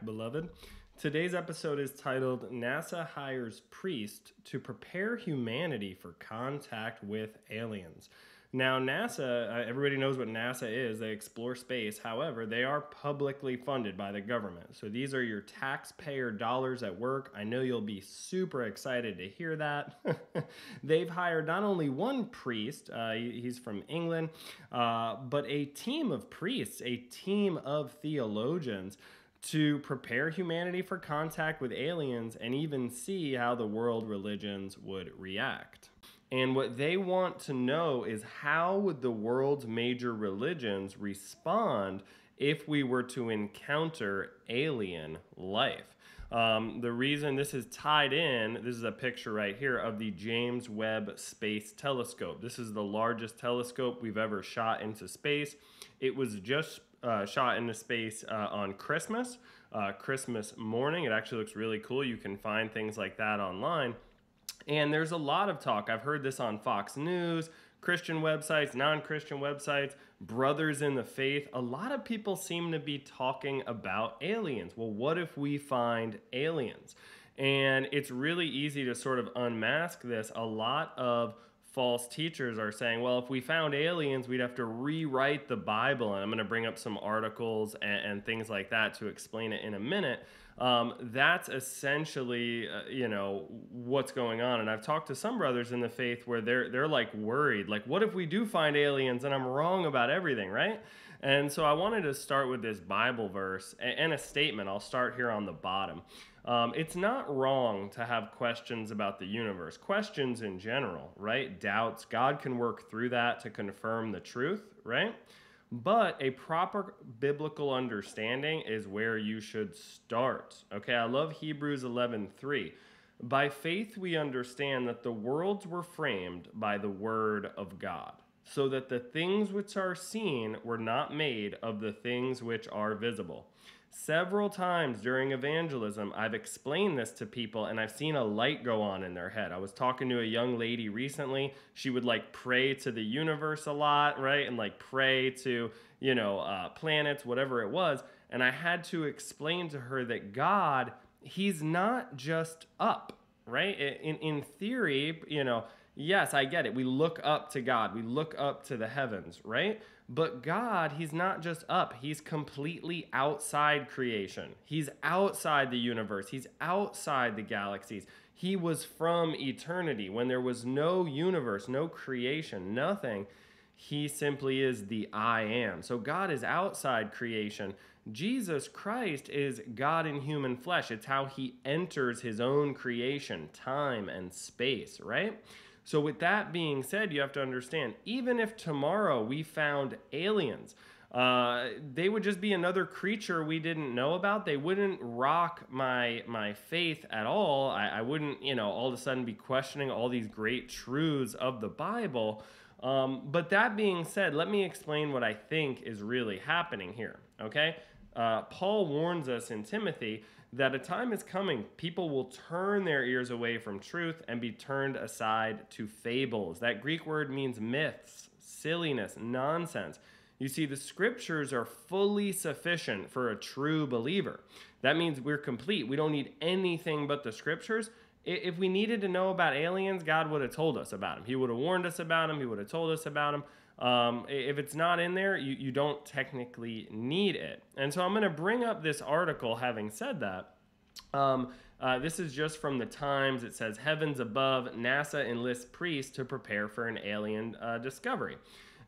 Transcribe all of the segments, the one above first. back, beloved. Today's episode is titled, NASA Hires Priest to Prepare Humanity for Contact with Aliens. Now, NASA, everybody knows what NASA is. They explore space. However, they are publicly funded by the government. So these are your taxpayer dollars at work. I know you'll be super excited to hear that. They've hired not only one priest, he's from England, but a team of priests, a team of theologians to prepare humanity for contact with aliens and even see how the world religions would react. And what they want to know is how would the world's major religions respond if we were to encounter alien life? The reason this is tied in, this is a picture right here of the James Webb Space Telescope. This is the largest telescope we've ever shot into space. It was just shot into space on Christmas morning. It actually looks really cool. You can find things like that online. And there's a lot of talk. I've heard this on Fox News, Christian websites, non-Christian websites, brothers in the faith. A lot of people seem to be talking about aliens. Well, what if we find aliens? And it's really easy to sort of unmask this. A lot of false teachers are saying, well, if we found aliens, we'd have to rewrite the Bible. And I'm going to bring up some articles and things like that to explain it in a minute. That's essentially, what's going on. And I've talked to some brothers in the faith where they're like worried, like, what if we do find aliens and I'm wrong about everything, right? And so I wanted to start with this Bible verse and a statement. I'll start here on the bottom. It's not wrong to have questions about the universe, questions in general, right? Doubts. God can work through that to confirm the truth, right? But a proper biblical understanding is where you should start. Okay, I love Hebrews 11:3. By faith we understand that the worlds were framed by the word of God, so that the things which are seen were not made of the things which are visible. Several times during evangelism, I've explained this to people and I've seen a light go on in their head. I was talking to a young lady recently. She would like pray to the universe a lot, right? And like pray to, planets, whatever it was. And I had to explain to her that God, he's not just up, right? In theory, yes, I get it. We look up to God. We look up to the heavens, right? But God, he's not just up. He's completely outside creation. He's outside the universe. He's outside the galaxies. He was from eternity when there was no universe, no creation, nothing. He simply is the I am. So God is outside creation. Jesus Christ is God in human flesh. It's how he enters his own creation, time and space, right? So with that being said, you have to understand, even if tomorrow we found aliens, they would just be another creature we didn't know about. They wouldn't rock my faith at all. I wouldn't, all of a sudden be questioning all these great truths of the Bible. But that being said, let me explain what I think is really happening here, okay? Paul warns us in Timothy that a time is coming, people will turn their ears away from truth and be turned aside to fables. That Greek word means myths, silliness, nonsense. You see, the scriptures are fully sufficient for a true believer. That means we're complete. We don't need anything but the scriptures. If we needed to know about aliens, God would have told us about them. He would have warned us about them. He would have told us about them. If it's not in there, you don't technically need it. And so I'm going to bring up this article having said that. This is just from the Times. It says, Heavens Above, NASA enlists priests to prepare for an alien discovery.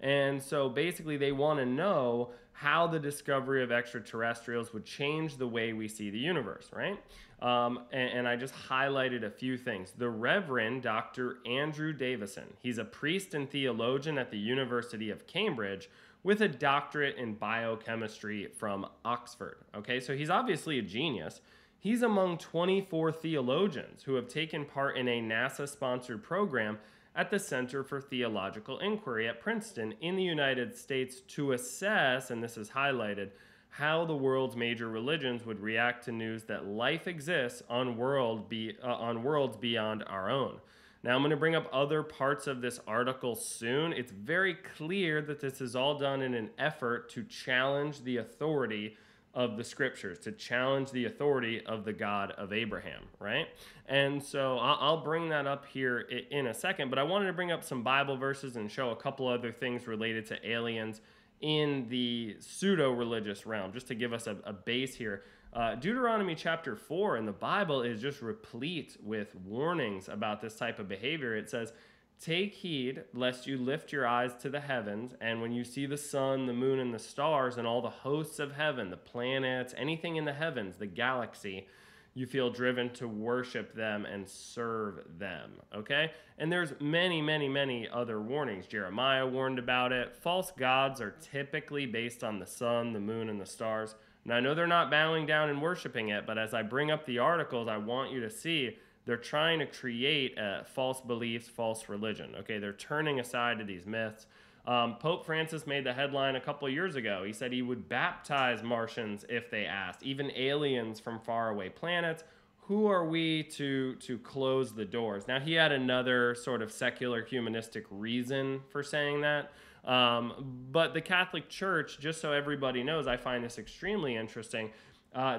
And so basically they want to know how the discovery of extraterrestrials would change the way we see the universe, right? And I just highlighted a few things. The Reverend Dr. Andrew Davison, he's a priest and theologian at the University of Cambridge with a doctorate in biochemistry from Oxford. Okay, so he's obviously a genius. He's among 24 theologians who have taken part in a NASA-sponsored program at the Center for Theological Inquiry at Princeton in the United States to assess, and this is highlighted, how the world's major religions would react to news that life exists on worlds beyond our own. Now, I'm going to bring up other parts of this article soon. It's very clear that this is all done in an effort to challenge the authority of the scriptures, to challenge the authority of the God of Abraham, right? And so I'll bring that up here in a second, but I wanted to bring up some Bible verses and show a couple other things related to aliens in the pseudo-religious realm, just to give us a base here. Deuteronomy chapter 4 in the Bible is just replete with warnings about this type of behavior. It says, "Take heed lest you lift your eyes to the heavens, and when you see the sun, the moon, and the stars, and all the hosts of heaven, the planets, anything in the heavens, the galaxy, you feel driven to worship them and serve them," okay? And there's many, many, many other warnings. Jeremiah warned about it. False gods are typically based on the sun, the moon, and the stars. And I know they're not bowing down and worshiping it, but as I bring up the articles, I want you to see they're trying to create false beliefs, false religion, okay? They're turning aside to these myths. Pope Francis made the headline a couple years ago. He said he would baptize Martians if they asked, even aliens from faraway planets. Who are we to close the doors? Now, he had another sort of secular humanistic reason for saying that. But the Catholic Church, just so everybody knows, I find this extremely interesting.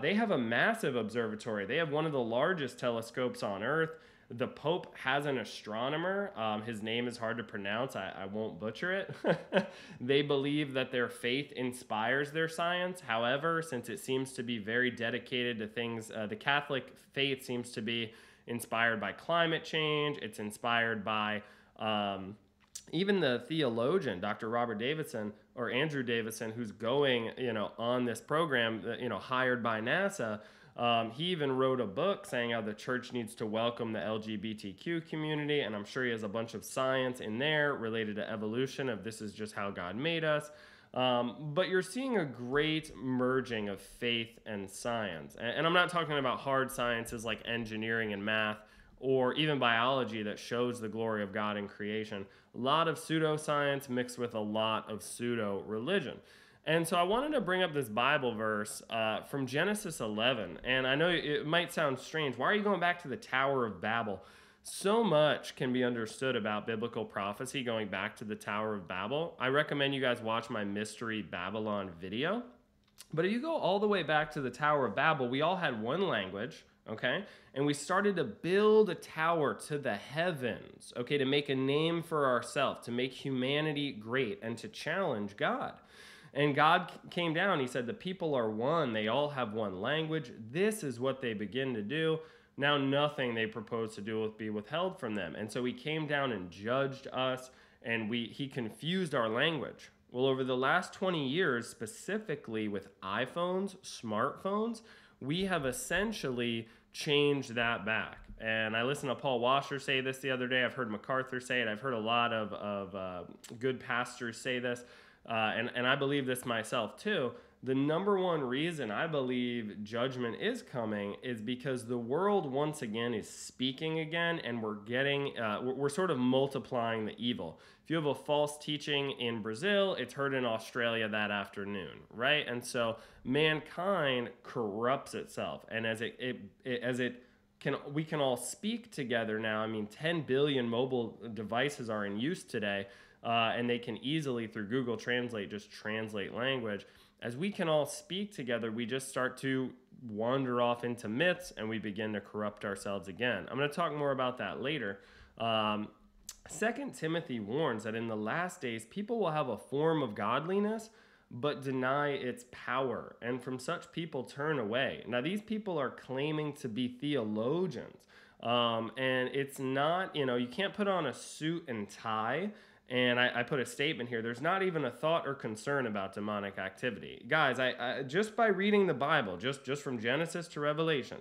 They have a massive observatory. They have one of the largest telescopes on Earth. The Pope has an astronomer. His name is hard to pronounce. I won't butcher it. They believe that their faith inspires their science. However, since it seems to be very dedicated to things, the Catholic faith seems to be inspired by climate change. It's inspired by even the theologian, Dr. Robert Davison, or Andrew Davison, who's going, on this program, hired by NASA. He even wrote a book saying how the church needs to welcome the LGBTQ community, and I'm sure he has a bunch of science in there related to evolution of this is just how God made us. But you're seeing a great merging of faith and science. And I'm not talking about hard sciences like engineering and math or even biology that shows the glory of God in creation. A lot of pseudoscience mixed with a lot of pseudo-religion. And so I wanted to bring up this Bible verse from Genesis 11. And I know it might sound strange. Why are you going back to the Tower of Babel? So much can be understood about biblical prophecy going back to the Tower of Babel. I recommend you guys watch my Mystery Babylon video. But if you go all the way back to the Tower of Babel, we all had one language, okay? And we started to build a tower to the heavens, okay, to make a name for ourselves, to make humanity great, and to challenge God. And God came down. He said, the people are one. They all have one language. This is what they begin to do. Now nothing they propose to do will be withheld from them. And so he came down and judged us, and he confused our language. Well, over the last 20 years, specifically with iPhones, smartphones, we have essentially changed that back. And I listened to Paul Washer say this the other day. I've heard MacArthur say it. I've heard a lot of good pastors say this. And I believe this myself too, the number one reason I believe judgment is coming is because the world once again is speaking again, and we're getting, we're sort of multiplying the evil. If you have a false teaching in Brazil, it's heard in Australia that afternoon, right? And so mankind corrupts itself. And as we can all speak together now, 10 billion mobile devices are in use today. And they can easily, through Google Translate, just translate language. As we can all speak together, we just start to wander off into myths, and we begin to corrupt ourselves again. I'm going to talk more about that later. 2 Timothy warns that in the last days, people will have a form of godliness, but deny its power. And from such people, turn away. Now, these people are claiming to be theologians. And it's not, you can't put on a suit and tie. And I put a statement here. There's not even a thought or concern about demonic activity. Guys, I just by reading the Bible, just from Genesis to Revelation,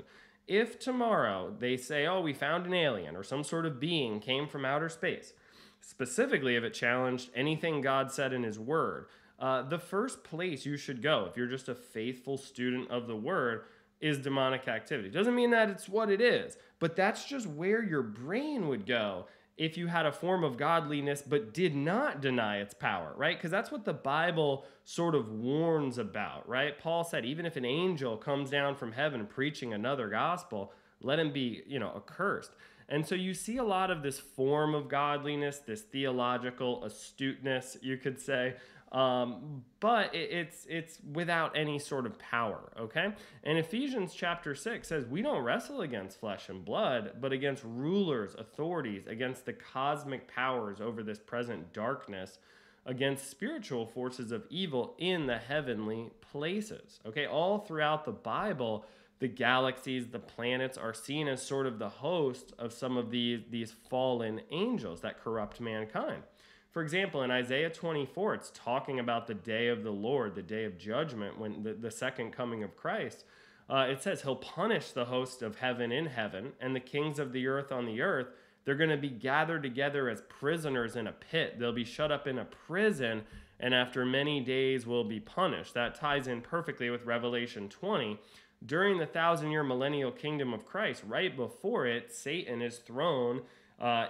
if tomorrow they say, oh, we found an alien or some sort of being came from outer space, specifically if it challenged anything God said in his word, the first place you should go, if you're just a faithful student of the word, is demonic activity. Doesn't mean that it's what it is, but that's just where your brain would go if you had a form of godliness but did not deny its power, right? Because that's what the Bible sort of warns about, right? Paul said, even if an angel comes down from heaven preaching another gospel, let him be, accursed. And so you see a lot of this form of godliness, this theological astuteness, you could say, But it's without any sort of power, okay? And Ephesians chapter 6 says, we don't wrestle against flesh and blood, but against rulers, authorities, against the cosmic powers over this present darkness, against spiritual forces of evil in the heavenly places, okay? All throughout the Bible, the galaxies, the planets are seen as sort of the host of some of these fallen angels that corrupt mankind. For example, in Isaiah 24, it's talking about the day of the Lord, the day of judgment, when the second coming of Christ. It says he'll punish the host of heaven in heaven and the kings of the earth on the earth. They're going to be gathered together as prisoners in a pit. They'll be shut up in a prison, and after many days will be punished. That ties in perfectly with Revelation 20. During the 1,000-year millennial kingdom of Christ, right before it, Satan is thrown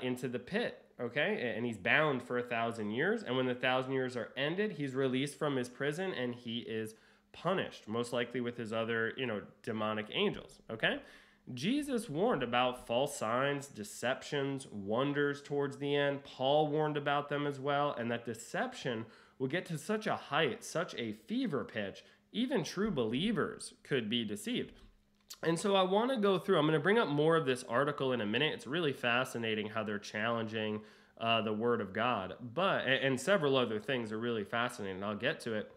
into the pit. Okay, and he's bound for 1,000 years. And when the 1,000 years are ended, he's released from his prison and he is punished, most likely with his other, demonic angels. Okay, Jesus warned about false signs, deceptions, wonders towards the end. Paul warned about them as well, and that deception will get to such a height, such a fever pitch, even true believers could be deceived. And so I want to go through, I'm going to bring up more of this article in a minute. It's really fascinating how they're challenging the Word of God. And several other things are really fascinating. I'll get to it.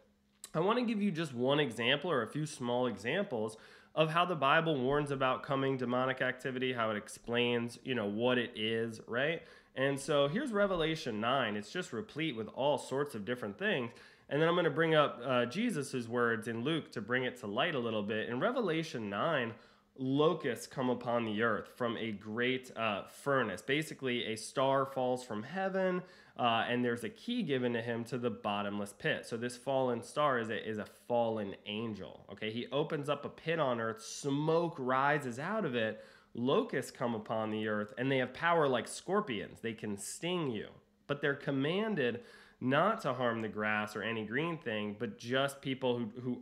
I want to give you just one example or a few small examples of how the Bible warns about coming demonic activity, how it explains, what it is, right? And so here's Revelation 9. It's just replete with all sorts of different things. And then I'm going to bring up Jesus' words in Luke to bring it to light a little bit. In Revelation 9, locusts come upon the earth from a great furnace. Basically, a star falls from heaven, and there's a key given to him to the bottomless pit. So this fallen star is a fallen angel. Okay, he opens up a pit on earth, smoke rises out of it, locusts come upon the earth, and they have power like scorpions. They can sting you, but they're commanded not to harm the grass or any green thing, but just people who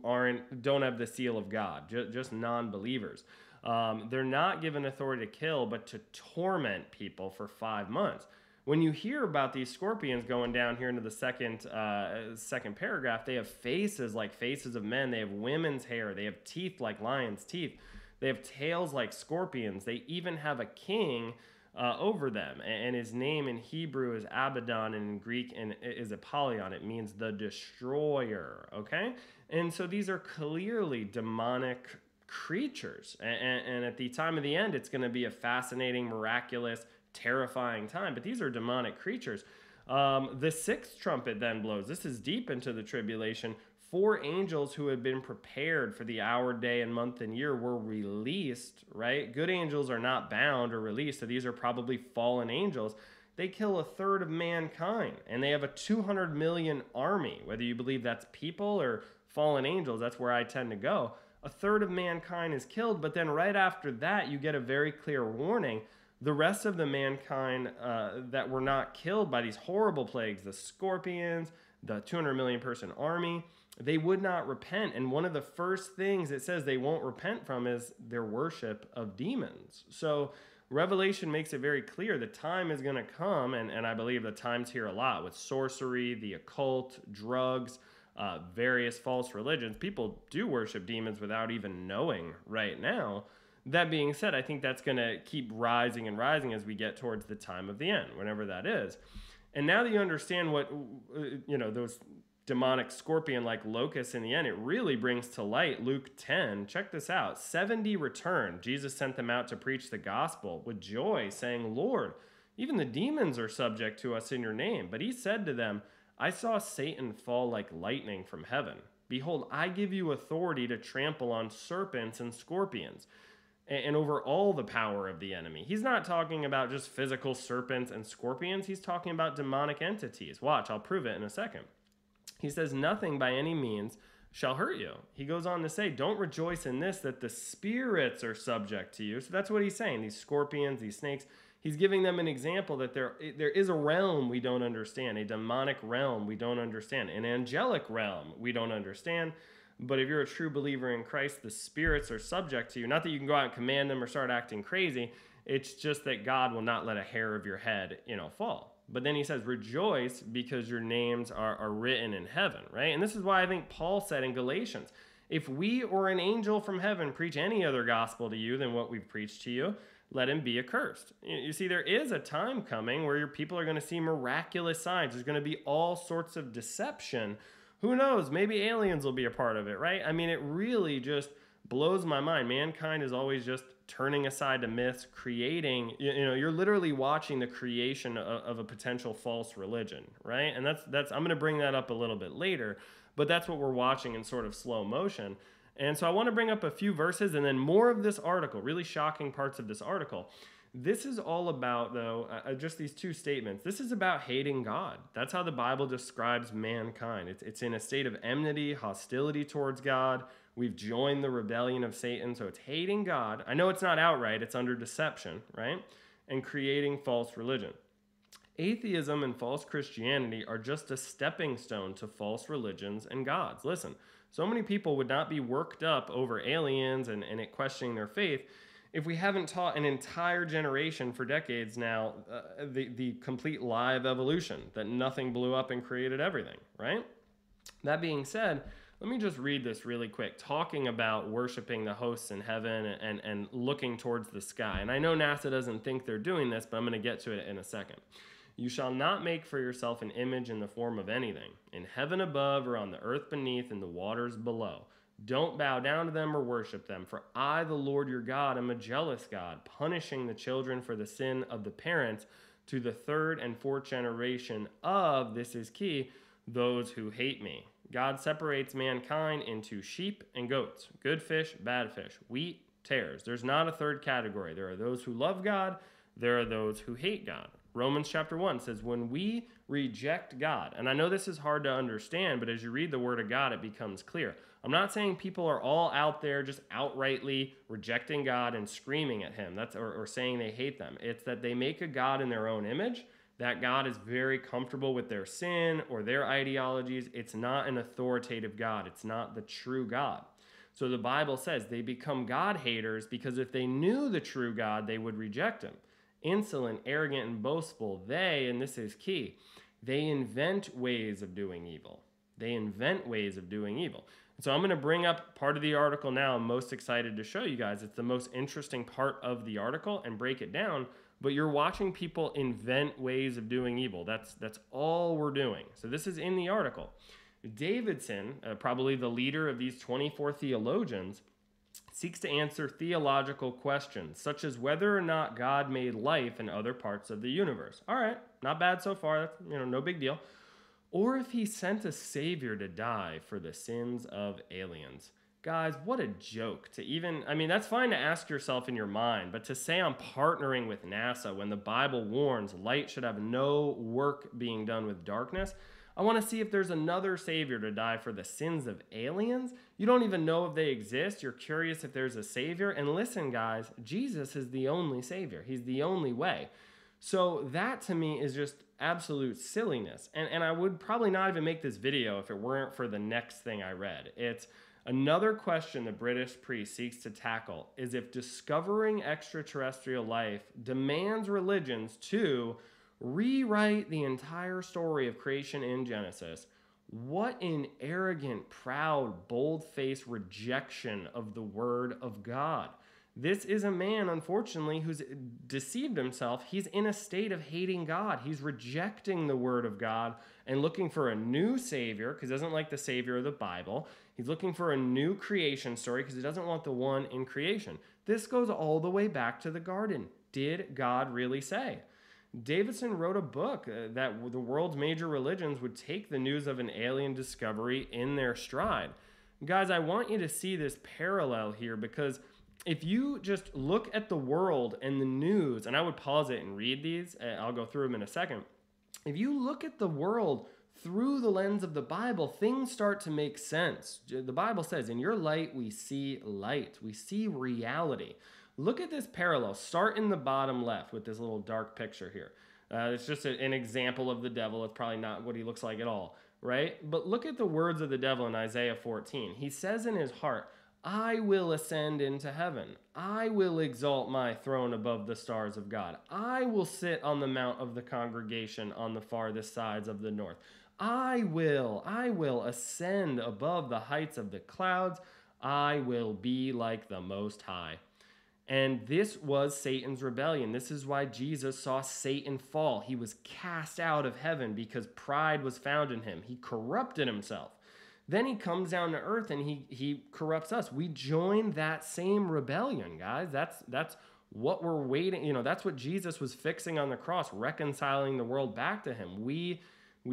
don't have the seal of God, just non-believers. They're not given authority to kill, but to torment people for 5 months. When you hear about these scorpions going down here into the second paragraph, they have faces like faces of men. They have women's hair. They have teeth like lions' teeth. They have tails like scorpions. They even have a king over them, and his name in Hebrew is Abaddon, and in Greek is Apollyon. It means the destroyer, okay? And so these are clearly demonic creatures, and at the time of the end, it's going to be a fascinating, miraculous, terrifying time, but these are demonic creatures. The sixth trumpet then blows. This is deep into the tribulation. 4 angels who had been prepared for the hour, day, and month and year were released, right? Good angels are not bound or released, so these are probably fallen angels. They kill a third of mankind, and they have a 200 million army. Whether you believe that's people or fallen angels, that's where I tend to go. A third of mankind is killed, but then right after that, you get a very clear warning. The rest of the mankind that were not killed by these horrible plagues, the scorpions, the 200 million person army, they would not repent. And one of the first things it says they won't repent from is their worship of demons. So Revelation makes it very clear the time is going to come, and I believe the time's here a lot, with sorcery, the occult, drugs, various false religions. People do worship demons without even knowing right now. That being said, I think that's going to keep rising and rising as we get towards the time of the end, whenever that is. And now that you understand what, those demonic scorpion-like locusts in the end, it really brings to light Luke 10. Check this out. 70 returned. Jesus sent them out to preach the gospel with joy, saying, Lord, even the demons are subject to us in your name. But he said to them, I saw Satan fall like lightning from heaven. Behold, I give you authority to trample on serpents and scorpions, and over all the power of the enemy. He's not talking about just physical serpents and scorpions. He's talking about demonic entities. Watch, I'll prove it in a second. He says, nothing by any means shall hurt you. He goes on to say, don't rejoice in this, that the spirits are subject to you. So that's what he's saying. These scorpions, these snakes, he's giving them an example that there is a realm we don't understand, a demonic realm we don't understand, an angelic realm we don't understand. But if you're a true believer in Christ, the spirits are subject to you. Not that you can go out and command them or start acting crazy. It's just that God will not let a hair of your head, fall. But then he says, rejoice because your names are written in heaven, right? And this is why I think Paul said in Galatians, if we or an angel from heaven preach any other gospel to you than what we've preached to you, let him be accursed. You see, there is a time coming where your people are going to see miraculous signs. There's going to be all sorts of deception. Who knows? Maybe aliens will be a part of it, right? I mean, it really just blows my mind. Mankind is always just turning aside to myths, creating, you know, you're literally watching the creation of a potential false religion, right? And that's I'm going to bring that up a little bit later, but that's what we're watching in sort of slow motion. And so I want to bring up a few verses and then more of this article, really shocking parts of this article. This is all about, though, just these two statements. This is about hating God. That's how the Bible describes mankind. It's in a state of enmity, hostility towards God. We've joined the rebellion of Satan, so it's hating God. I know it's not outright. It's under deception, right? And creating false religion. Atheism and false Christianity are just a stepping stone to false religions and gods. Listen, so many people would not be worked up over aliens and it questioning their faith if we haven't taught an entire generation for decades now the complete lie of evolution, that nothing blew up and created everything, right? That being said, let me just read this really quick, talking about worshiping the hosts in heaven and looking towards the sky. And I know NASA doesn't think they're doing this, but I'm going to get to it in a second. You shall not make for yourself an image in the form of anything, in heaven above or on the earth beneath and the waters below. Don't bow down to them or worship them, for I, the Lord your God, am a jealous God, punishing the children for the sin of the parents to the third and fourth generation of, this is key, those who hate me. God separates mankind into sheep and goats, good fish, bad fish, wheat, tares. There's not a third category. There are those who love God. There are those who hate God. Romans chapter 1 says, when we reject God, and I know this is hard to understand, but as you read the Word of God, it becomes clear. I'm not saying people are all out there just outrightly rejecting God and screaming at him, that's or saying they hate them. It's that they make a God in their own image, that God is very comfortable with their sin or their ideologies. It's not an authoritative God. It's not the true God. So the Bible says they become God haters because if they knew the true God, they would reject him. Insolent, arrogant, and boastful, they, and this is key, they invent ways of doing evil. They invent ways of doing evil. So I'm going to bring up part of the article now. I'm most excited to show you guys. It's the most interesting part of the article and break it down. But you're watching people invent ways of doing evil. That's all we're doing. So this is in the article. Davidson, probably the leader of these 24 theologians, seeks to answer theological questions, such as whether or not God made life in other parts of the universe. All right, not bad so far. That's, you know, no big deal. Or if he sent a savior to die for the sins of aliens. Guys, what a joke to even, I mean, that's fine to ask yourself in your mind, but to say I'm partnering with NASA when the Bible warns light should have no work being done with darkness. I want to see if there's another savior to die for the sins of aliens. You don't even know if they exist. You're curious if there's a savior. And listen, guys, Jesus is the only savior. He's the only way. So that to me is just absolute silliness. And I would probably not even make this video if it weren't for the next thing I read. It's another question the British priest seeks to tackle is if discovering extraterrestrial life demands religions to rewrite the entire story of creation in Genesis. What an arrogant, proud, bold-faced rejection of the Word of God. This is a man, unfortunately, who's deceived himself. He's in a state of hating God. He's rejecting the Word of God and looking for a new savior because he doesn't like the savior of the Bible. He's looking for a new creation story because he doesn't want the one in creation. This goes all the way back to the garden. Did God really say? Davidson wrote a book that the world's major religions would take the news of an alien discovery in their stride. Guys, I want you to see this parallel here because if you just look at the world and the news, and I would pause it and read these, and I'll go through them in a second. If you look at the world through the lens of the Bible, things start to make sense. The Bible says, in your light, we see light. We see reality. Look at this parallel. Start in the bottom left with this little dark picture here. It's just an example of the devil. It's probably not what he looks like at all, right? But look at the words of the devil in Isaiah 14. He says in his heart, I will ascend into heaven. I will exalt my throne above the stars of God. I will sit on the mount of the congregation on the farthest sides of the north. I will ascend above the heights of the clouds. I will be like the Most High. And this was Satan's rebellion. This is why Jesus saw Satan fall. He was cast out of heaven because pride was found in him. He corrupted himself. Then he comes down to earth and he corrupts us. We join that same rebellion, guys. That's what we're waiting. You know, that's what Jesus was fixing on the cross, reconciling the world back to him. We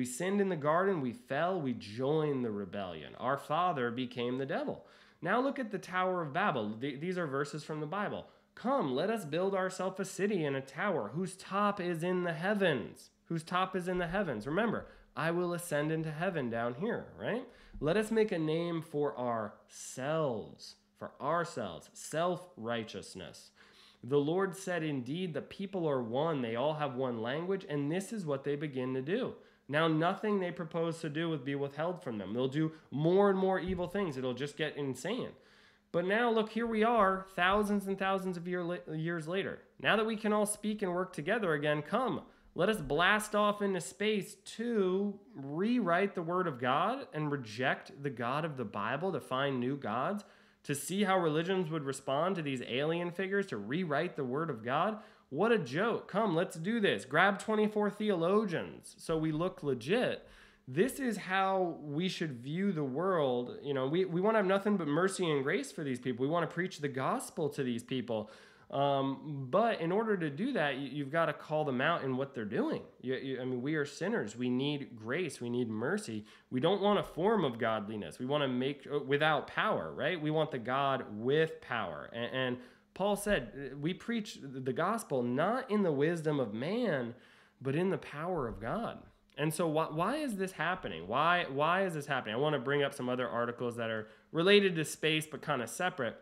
sinned in the garden, we fell, we joined the rebellion. Our father became the devil. Now look at the Tower of Babel. These are verses from the Bible. Come, let us build ourselves a city and a tower whose top is in the heavens. Whose top is in the heavens. Remember, I will ascend into heaven down here, right? Let us make a name for ourselves, self-righteousness. The Lord said, indeed, the people are one. They all have one language, and this is what they begin to do. Now, nothing they propose to do will be withheld from them. They'll do more and more evil things. It'll just get insane. But now, look, here we are, thousands and thousands of years later. Now that we can all speak and work together again, come. Let us blast off into space to rewrite the Word of God and reject the God of the Bible to find new gods, to see how religions would respond to these alien figures, to rewrite the Word of God. What a joke. Come, let's do this. Grab 24 theologians so we look legit. This is how we should view the world. You know, we want to have nothing but mercy and grace for these people. We want to preach the gospel to these people. But in order to do that, you've got to call them out in what they're doing. I mean, we are sinners. We need grace. We need mercy. We don't want a form of godliness. We want to make without power, right? We want the God with power. And Paul said, we preach the gospel not in the wisdom of man, but in the power of God. And so why is this happening? Why is this happening? I want to bring up some other articles that are related to space, but kind of separate.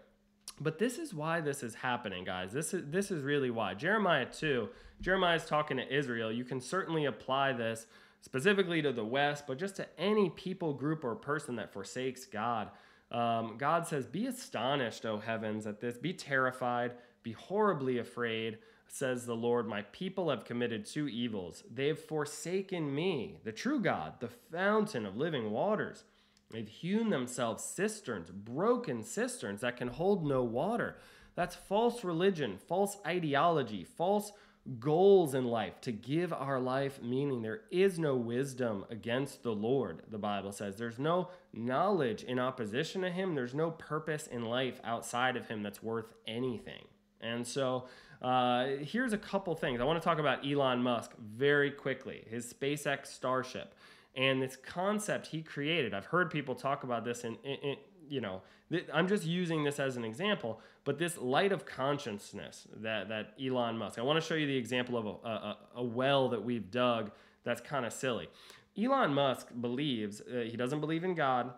But this is why this is happening, guys. This is really why. Jeremiah 2, Jeremiah's talking to Israel. You can certainly apply this specifically to the West, but just to any people, group, or person that forsakes God. God says, be astonished, O heavens, at this. Be terrified. Be horribly afraid, says the Lord. My people have committed two evils. They have forsaken me, the true God, the fountain of living waters. They've hewn themselves cisterns, broken cisterns that can hold no water. That's false religion, false ideology, false goals in life to give our life meaning. There is no wisdom against the Lord, the Bible says. There's no knowledge in opposition to him. There's no purpose in life outside of him that's worth anything. And so here's a couple things. I want to talk about Elon Musk very quickly, his SpaceX Starship. And this concept he created, I've heard people talk about this, and you know, I'm just using this as an example. But this light of consciousness that Elon Musk, I want to show you the example of a well that we've dug that's kind of silly. Elon Musk believes, he doesn't believe in God,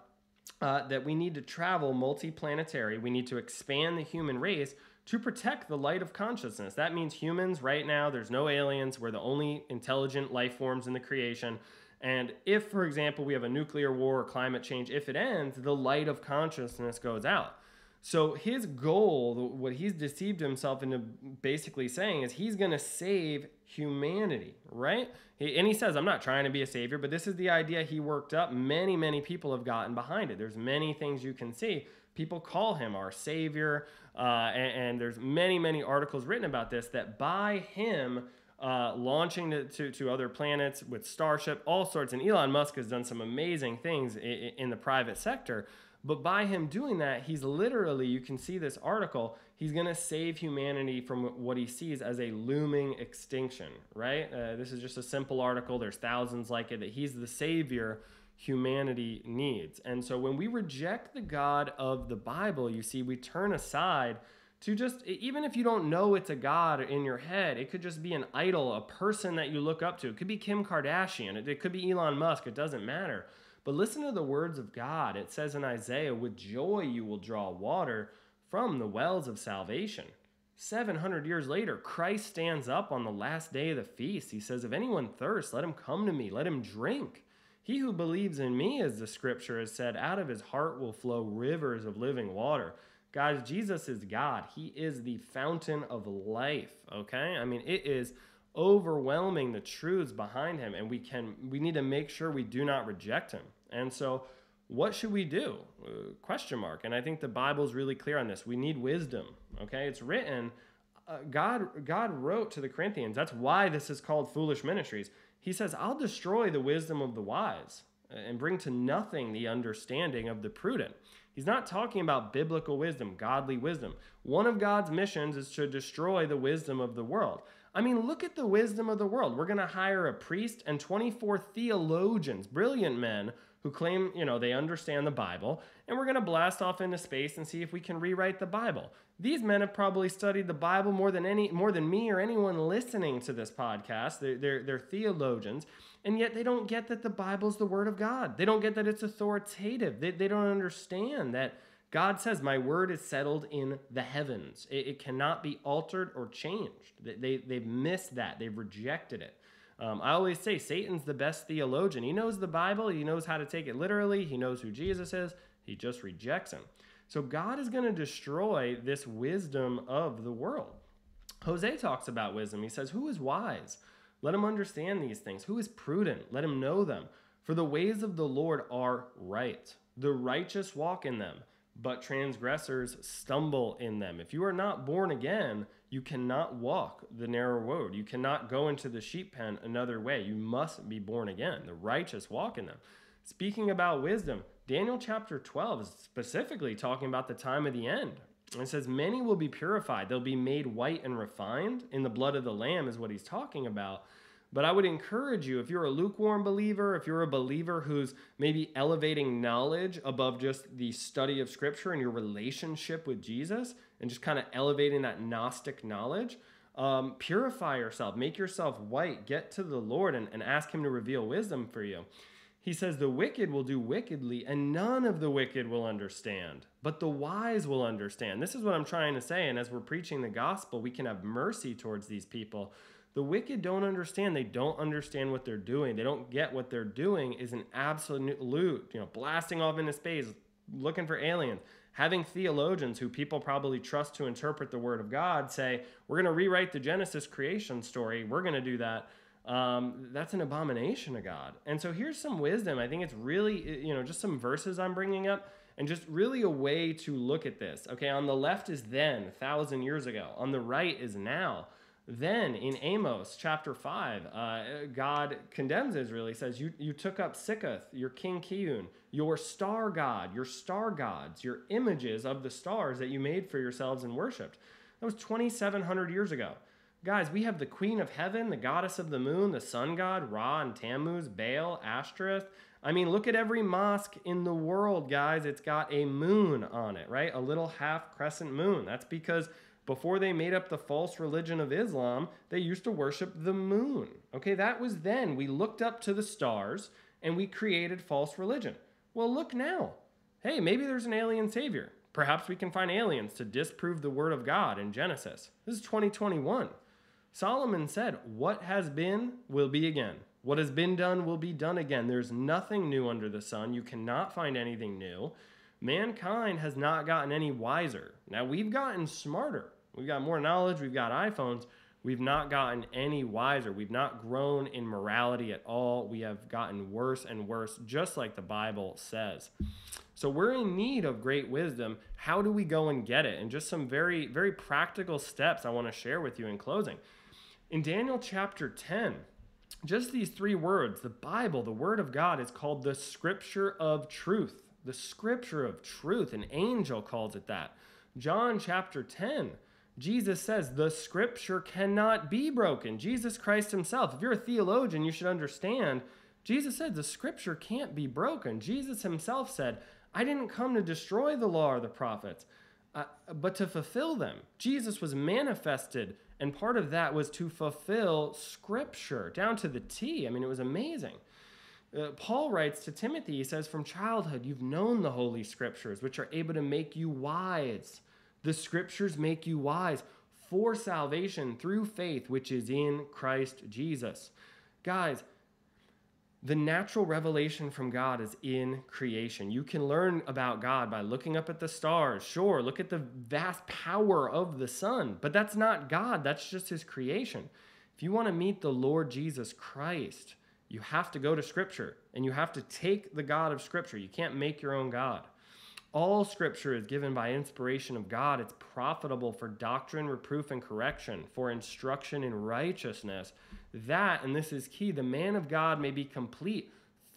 that we need to travel multi-planetary. We need to expand the human race to protect the light of consciousness. That means humans right now, there's no aliens. We're the only intelligent life forms in the creation. And if, for example, we have a nuclear war or climate change, if it ends, the light of consciousness goes out. So his goal, what he's deceived himself into basically saying, is he's going to save humanity, right? And he says, I'm not trying to be a savior, but this is the idea he worked up. Many, many people have gotten behind it. There's many things you can see. People call him our savior. And there's many, many articles written about this, that by him launching to other planets with Starship, all sorts. And Elon Musk has done some amazing things in the private sector. But by him doing that, he's literally, you can see this article, he's going to save humanity from what he sees as a looming extinction, right? This is just a simple article. There's thousands like it, that he's the savior humanity needs. And so when we reject the God of the Bible, you see, we turn aside to just, even if you don't know it's a God in your head, it could just be an idol, a person that you look up to. It could be Kim Kardashian. It could be Elon Musk. It doesn't matter. But listen to the words of God. It says in Isaiah, with joy you will draw water from the wells of salvation. 700 years later, Christ stands up on the last day of the feast. He says, if anyone thirsts, let him come to me. Let him drink. He who believes in me, as the scripture has said, out of his heart will flow rivers of living water. Guys, Jesus is God. He is the fountain of life, okay? I mean, it is overwhelming the truths behind him, and we need to make sure we do not reject him. And so what should we do? Question mark. And I think the Bible is really clear on this. We need wisdom, okay? It's written, God wrote to the Corinthians. That's why this is called Foolish Ministries. He says, I'll destroy the wisdom of the wise and bring to nothing the understanding of the prudent. He's not talking about biblical wisdom, godly wisdom. One of God's missions is to destroy the wisdom of the world. I mean, look at the wisdom of the world. We're going to hire a priest and 24 theologians, brilliant men who claim, you know, they understand the Bible, and we're going to blast off into space and see if we can rewrite the Bible. These men have probably studied the Bible more than me or anyone listening to this podcast. They're theologians, and yet they don't get that the Bible's the Word of God. They don't get that it's authoritative. They don't understand that God says, my Word is settled in the heavens. It cannot be altered or changed. They've missed that. They've rejected it. I always say Satan's the best theologian. He knows the Bible. He knows how to take it literally. He knows who Jesus is. He just rejects him. So God is going to destroy this wisdom of the world. Hosea talks about wisdom. He says, who is wise? Let him understand these things. Who is prudent? Let him know them. For the ways of the Lord are right. The righteous walk in them, but transgressors stumble in them. If you are not born again, you cannot walk the narrow road. You cannot go into the sheep pen another way. You must be born again. The righteous walk in them. Speaking about wisdom, Daniel chapter 12 is specifically talking about the time of the end. It says, many will be purified. They'll be made white and refined. In the blood of the Lamb is what he's talking about. But I would encourage you, if you're a lukewarm believer, if you're a believer who's maybe elevating knowledge above just the study of Scripture and your relationship with Jesus, and just kind of elevating that Gnostic knowledge, purify yourself, make yourself white, get to the Lord and ask him to reveal wisdom for you. He says, the wicked will do wickedly, and none of the wicked will understand, but the wise will understand. This is what I'm trying to say, and as we're preaching the gospel, we can have mercy towards these people. The wicked don't understand. They don't understand what they're doing. They don't get what they're doing is an absolute loot, you know, blasting off into space, looking for aliens, having theologians who people probably trust to interpret the word of God say, we're going to rewrite the Genesis creation story. We're going to do that. That's an abomination to God. And so here's some wisdom. I think it's really, you know, just some verses I'm bringing up and just really a way to look at this. Okay. On the left is then, 1,000 years ago. On the right is now. Then in Amos chapter 5, God condemns Israel. He says, you took up Sikkoth, your king Kihon, your star god, your star gods, your images of the stars that you made for yourselves and worshipped. That was 2,700 years ago. Guys, we have the queen of heaven, the goddess of the moon, the sun god, Ra and Tammuz, Baal, Ashtoreth. I mean, look at every mosque in the world, guys. It's got a moon on it, right? A little half crescent moon. That's because before they made up the false religion of Islam, they used to worship the moon. Okay, that was then. We looked up to the stars and we created false religion. Well, look now. Hey, maybe there's an alien savior. Perhaps we can find aliens to disprove the word of God in Genesis. This is 2021. Solomon said, what has been will be again. What has been done will be done again. There's nothing new under the sun. You cannot find anything new. Mankind has not gotten any wiser. Now, we've gotten smarter. We've got more knowledge. We've got iPhones. We've not gotten any wiser. We've not grown in morality at all. We have gotten worse and worse, just like the Bible says. So we're in need of great wisdom. How do we go and get it? And just some very, very practical steps I want to share with you in closing. In Daniel chapter 10, just these three words, the Bible, the Word of God, is called the Scripture of Truth. The Scripture of Truth. An angel calls it that. John chapter 10, Jesus says the Scripture cannot be broken. Jesus Christ himself. If you're a theologian, you should understand. Jesus said the Scripture can't be broken. Jesus himself said, I didn't come to destroy the law or the prophets, but to fulfill them. Jesus was manifested, and part of that was to fulfill Scripture down to the T. I mean, it was amazing. Paul writes to Timothy, he says, from childhood, you've known the Holy Scriptures, which are able to make you wise. The Scriptures make you wise for salvation through faith, which is in Christ Jesus. Guys, The natural revelation from God is in creation. You can learn about God by looking up at the stars. Sure, look at the vast power of the sun, but that's not God. That's just his creation. If you want to meet the Lord Jesus Christ, you have to go to Scripture, and you have to take the God of Scripture. You can't make your own God. All Scripture is given by inspiration of God. It's profitable for doctrine, reproof, and correction, for instruction in righteousness. That, and this is key, the man of God may be complete,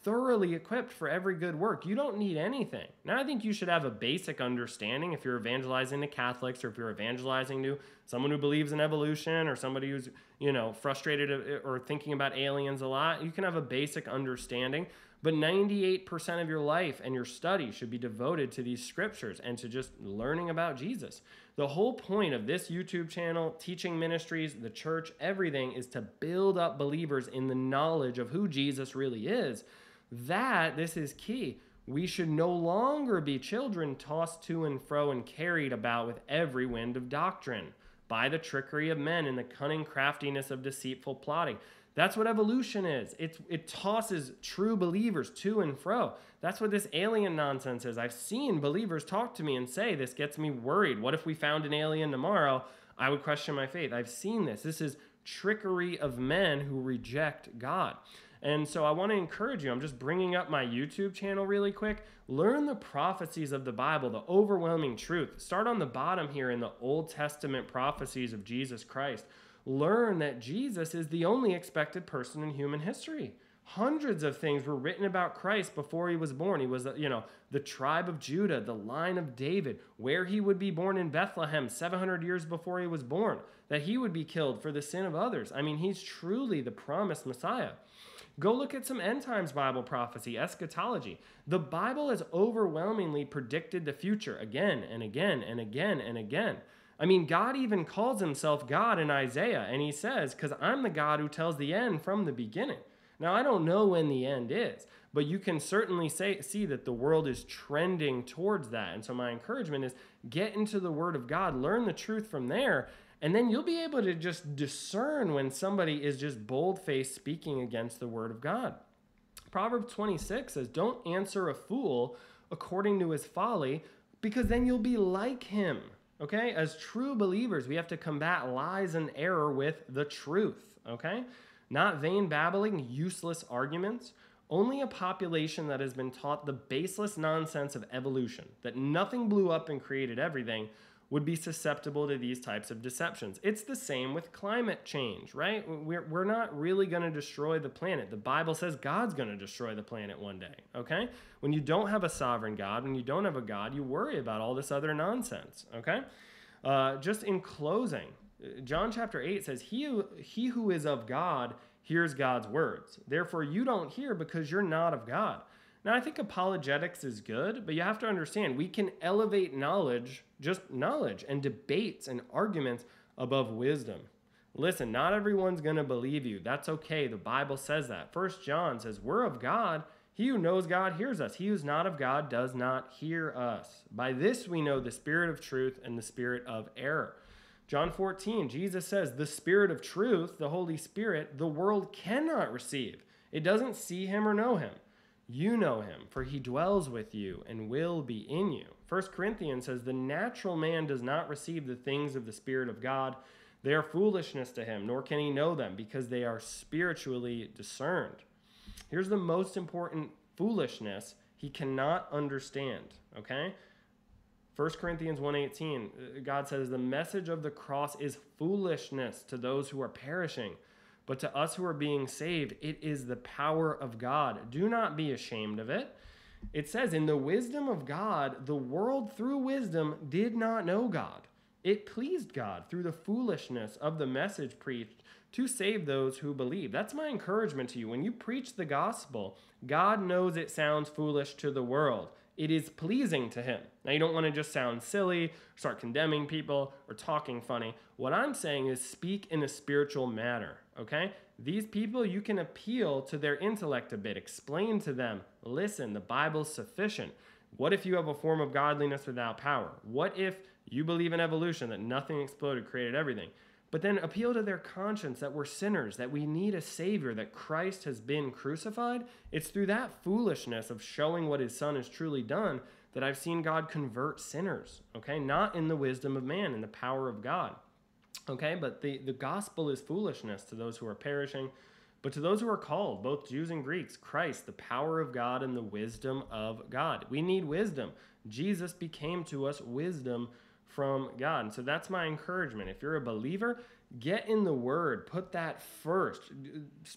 thoroughly equipped for every good work. You don't need anything. Now, I think you should have a basic understanding if you're evangelizing to Catholics or if you're evangelizing to someone who believes in evolution or somebody who's, you know, frustrated or thinking about aliens a lot. You can have a basic understanding. But 98% of your life and your study should be devoted to these scriptures and to just learning about Jesus. The whole point of this YouTube channel, teaching ministries, the church, everything is to build up believers in the knowledge of who Jesus really is. That, this is key. We should no longer be children tossed to and fro and carried about with every wind of doctrine by the trickery of men and the cunning craftiness of deceitful plotting. That's what evolution is. It tosses true believers to and fro. That's what this alien nonsense is. I've seen believers talk to me and say, this gets me worried. What if we found an alien tomorrow? I would question my faith. I've seen this. This is trickery of men who reject God. And so I want to encourage you. I'm just bringing up my YouTube channel really quick. Learn the prophecies of the Bible, the overwhelming truth. Start on the bottom here in the Old Testament prophecies of Jesus Christ. Learn that Jesus is the only expected person in human history. Hundreds of things were written about Christ before he was born. He was, you know, the tribe of Judah, the line of David, where he would be born in Bethlehem 700 years before he was born, that he would be killed for the sin of others. I mean, he's truly the promised Messiah. Go look at some end times Bible prophecy, eschatology. The Bible has overwhelmingly predicted the future again and again and again and again. I mean, God even calls himself God in Isaiah, and he says, because I'm the God who tells the end from the beginning. Now, I don't know when the end is, but you can certainly see that the world is trending towards that. And so my encouragement is get into the Word of God, learn the truth from there, and then you'll be able to just discern when somebody is just bold-faced speaking against the Word of God. Proverbs 26 says, don't answer a fool according to his folly, because then you'll be like him. Okay, as true believers, we have to combat lies and error with the truth, okay? Not vain babbling, useless arguments. Only a population that has been taught the baseless nonsense of evolution, that nothing blew up and created everything, would be susceptible to these types of deceptions. It's the same with climate change, right? We're not really going to destroy the planet. The Bible says God's going to destroy the planet one day, okay? When you don't have a sovereign God, when you don't have a God, you worry about all this other nonsense, okay? Just in closing, John chapter 8 says, he who is of God hears God's words. Therefore, you don't hear because you're not of God. Now, I think apologetics is good, but you have to understand we can elevate knowledge, just knowledge, and debates and arguments above wisdom. Listen, not everyone's going to believe you. That's okay. The Bible says that. 1 John says, we're of God. He who knows God hears us. He who's not of God does not hear us. By this we know the spirit of truth and the spirit of error. John 14, Jesus says, the spirit of truth, the Holy Spirit, the world cannot receive. It doesn't see him or know him. You know him, for he dwells with you and will be in you. 1 Corinthians says, the natural man does not receive the things of the Spirit of God. They are foolishness to him, nor can he know them, because they are spiritually discerned. Here's the most important foolishness he cannot understand, okay? 1 Corinthians 1:18, God says, the message of the cross is foolishness to those who are perishing, but to us who are being saved, it is the power of God. Do not be ashamed of it. It says, in the wisdom of God, the world through wisdom did not know God. It pleased God through the foolishness of the message preached to save those who believe. That's my encouragement to you. When you preach the gospel, God knows it sounds foolish to the world. It is pleasing to him. Now, you don't want to just sound silly, start condemning people, or talking funny. What I'm saying is speak in a spiritual manner, okay? These people, you can appeal to their intellect a bit. Explain to them, listen, the Bible's sufficient. What if you have a form of godliness without power? What if you believe in evolution, that nothing exploded, created everything? but then appeal to their conscience that we're sinners, that we need a savior, that Christ has been crucified. It's through that foolishness of showing what his son has truly done that I've seen God convert sinners, okay? Not in the wisdom of man, in the power of God, okay? But the gospel is foolishness to those who are perishing, but to those who are called, both Jews and Greeks, Christ, the power of God and the wisdom of God. We need wisdom. Jesus became to us wisdom from God. And so that's my encouragement. If you're a believer, get in the word, put that first,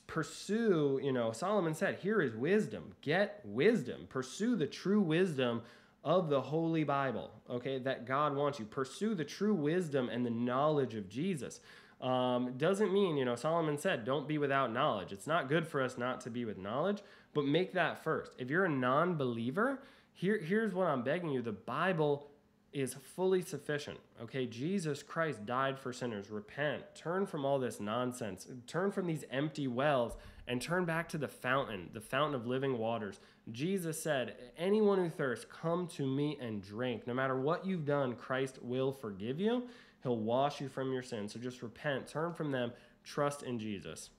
pursue, you know, Solomon said, here is wisdom, get wisdom, pursue the true wisdom of the Holy Bible, okay, that God wants you, pursue the true wisdom and the knowledge of Jesus. Doesn't mean, you know, Solomon said, don't be without knowledge. It's not good for us not to be with knowledge, but make that first. If you're a non-believer, here's what I'm begging you, the Bible is fully sufficient, okay? Jesus Christ died for sinners. Repent. Turn from all this nonsense. Turn from these empty wells and turn back to the fountain of living waters. Jesus said, anyone who thirsts, come to me and drink. No matter what you've done, Christ will forgive you. He'll wash you from your sins. So just repent, turn from them, trust in Jesus.